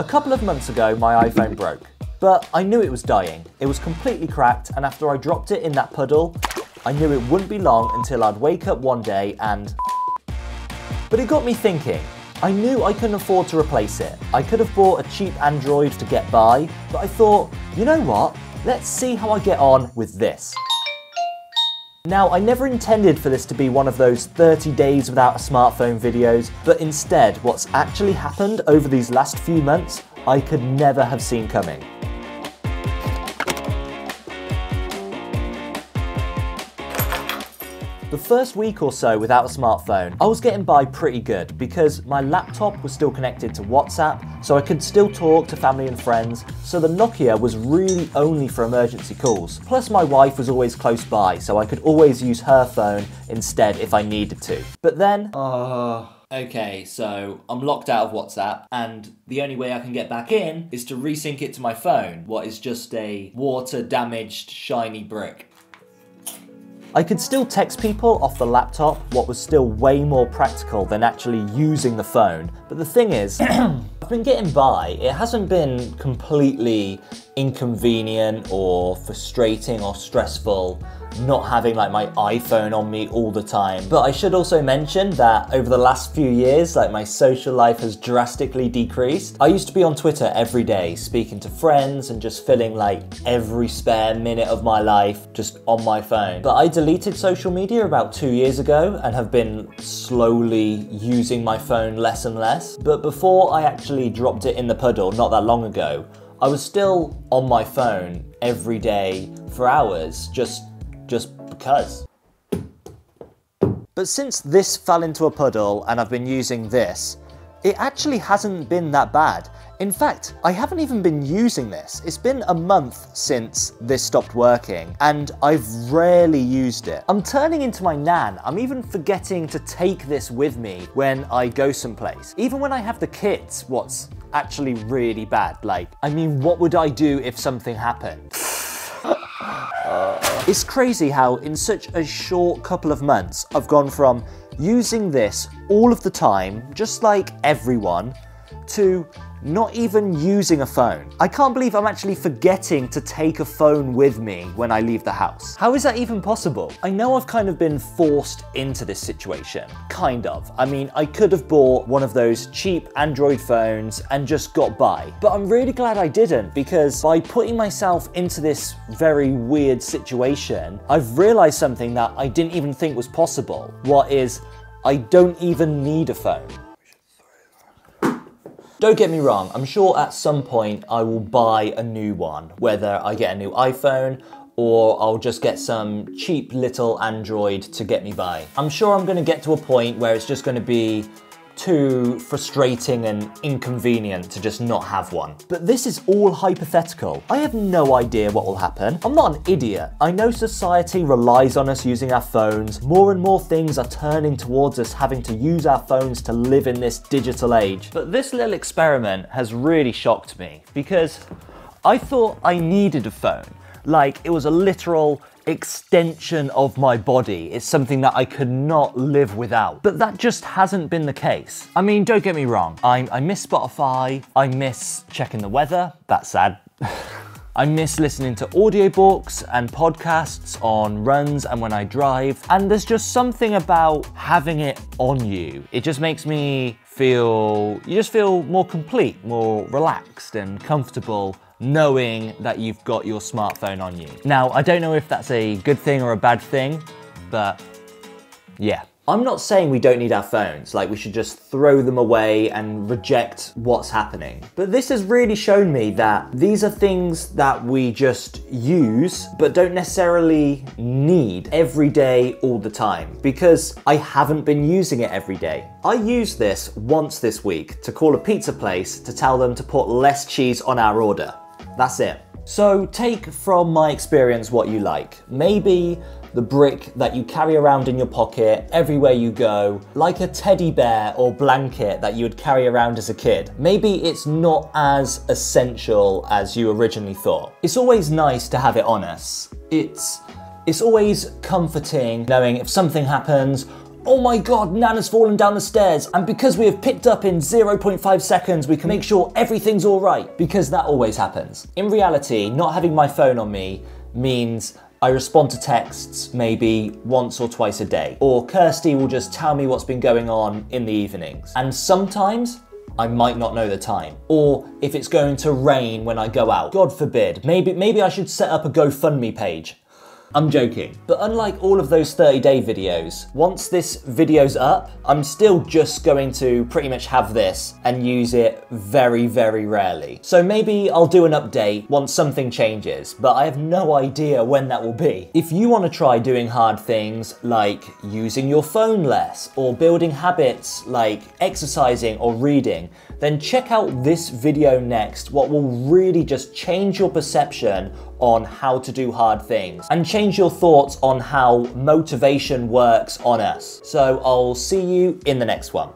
A couple of months ago, my iPhone broke, but I knew it was dying. It was completely cracked, and after I dropped it in that puddle, I knew it wouldn't be long until I'd wake up one day and... But it got me thinking. I knew I couldn't afford to replace it. I could have bought a cheap Android to get by, but I thought, you know what? Let's see how I get on with this. Now, I never intended for this to be one of those 30 days without a smartphone videos, but instead, what's actually happened over these last few months, I could never have seen coming. The first week or so without a smartphone, I was getting by pretty good because my laptop was still connected to WhatsApp, so I could still talk to family and friends, so the Nokia was really only for emergency calls. Plus my wife was always close by, so I could always use her phone instead if I needed to. But then... Okay, so I'm locked out of WhatsApp, and the only way I can get back in is to resync it to my phone, what is just a water-damaged shiny brick. I could still text people off the laptop, what was still way more practical than actually using the phone. But the thing is, I've been getting by. It hasn't been completely inconvenient or frustrating or stressful not having like my iPhone on me all the time. But I should also mention that over the last few years, like my social life has drastically decreased. I used to be on Twitter every day, speaking to friends and just filling like every spare minute of my life just on my phone. But I deleted social media about 2 years ago and have been slowly using my phone less and less. But before I actually dropped it in the puddle not that long ago, I was still on my phone every day for hours, just because. But since this fell into a puddle and I've been using this, it actually hasn't been that bad. In fact, I haven't even been using this. It's been a month since this stopped working, and I've rarely used it. I'm turning into my nan. I'm even forgetting to take this with me when I go someplace. Even when I have the kids, what's actually really bad. Like, I mean, what would I do if something happened? It's crazy how in such a short couple of months, I've gone from using this all of the time, just like everyone, to not even using a phone. I can't believe I'm actually forgetting to take a phone with me when I leave the house. How is that even possible? I know I've kind of been forced into this situation, kind of. I mean, I could have bought one of those cheap Android phones and just got by, but I'm really glad I didn't, because by putting myself into this very weird situation, I've realized something that I didn't even think was possible. What is, I don't even need a phone. Don't get me wrong, I'm sure at some point I will buy a new one, whether I get a new iPhone or I'll just get some cheap little Android to get me by. I'm sure I'm going to get to a point where it's just going to be too frustrating and inconvenient to just not have one. But this is all hypothetical. I have no idea what will happen. I'm not an idiot. I know society relies on us using our phones. More and more things are turning towards us having to use our phones to live in this digital age. But this little experiment has really shocked me, because I thought I needed a phone. Like, it was a literal extension of my body. It's something that I could not live without. But that just hasn't been the case. I mean, don't get me wrong. I miss Spotify. I miss checking the weather. That's sad. I miss listening to audiobooks and podcasts on runs and when I drive. And there's just something about having it on you. It just makes me feel, you just feel more complete, more relaxed and comfortable, knowing that you've got your smartphone on you. Now, I don't know if that's a good thing or a bad thing, but yeah. I'm not saying we don't need our phones, like we should just throw them away and reject what's happening. But this has really shown me that these are things that we just use, but don't necessarily need every day all the time, because I haven't been using it every day. I used this once this week to call a pizza place to tell them to put less cheese on our order. That's it. So take from my experience what you like. Maybe the brick that you carry around in your pocket everywhere you go, like a teddy bear or blanket that you would carry around as a kid. Maybe it's not as essential as you originally thought. It's always nice to have it on us. It's always comforting knowing if something happens Oh my God, Nana's fallen down the stairs. And because we have picked up in 0.5 seconds, we can make sure everything's all right, because that always happens. In reality, not having my phone on me means I respond to texts maybe once or twice a day, or Kirsty will just tell me what's been going on in the evenings. And sometimes I might not know the time, or if it's going to rain when I go out. God forbid, maybe I should set up a GoFundMe page. I'm joking. But unlike all of those 30-day videos, once this video's up, I'm still just going to pretty much have this and use it very, very rarely. So maybe I'll do an update once something changes, but I have no idea when that will be. If you want to try doing hard things like using your phone less or building habits like exercising or reading, then check out this video next, what will really just change your perception on how to do hard things and change your thoughts on how motivation works on us. So I'll see you in the next one.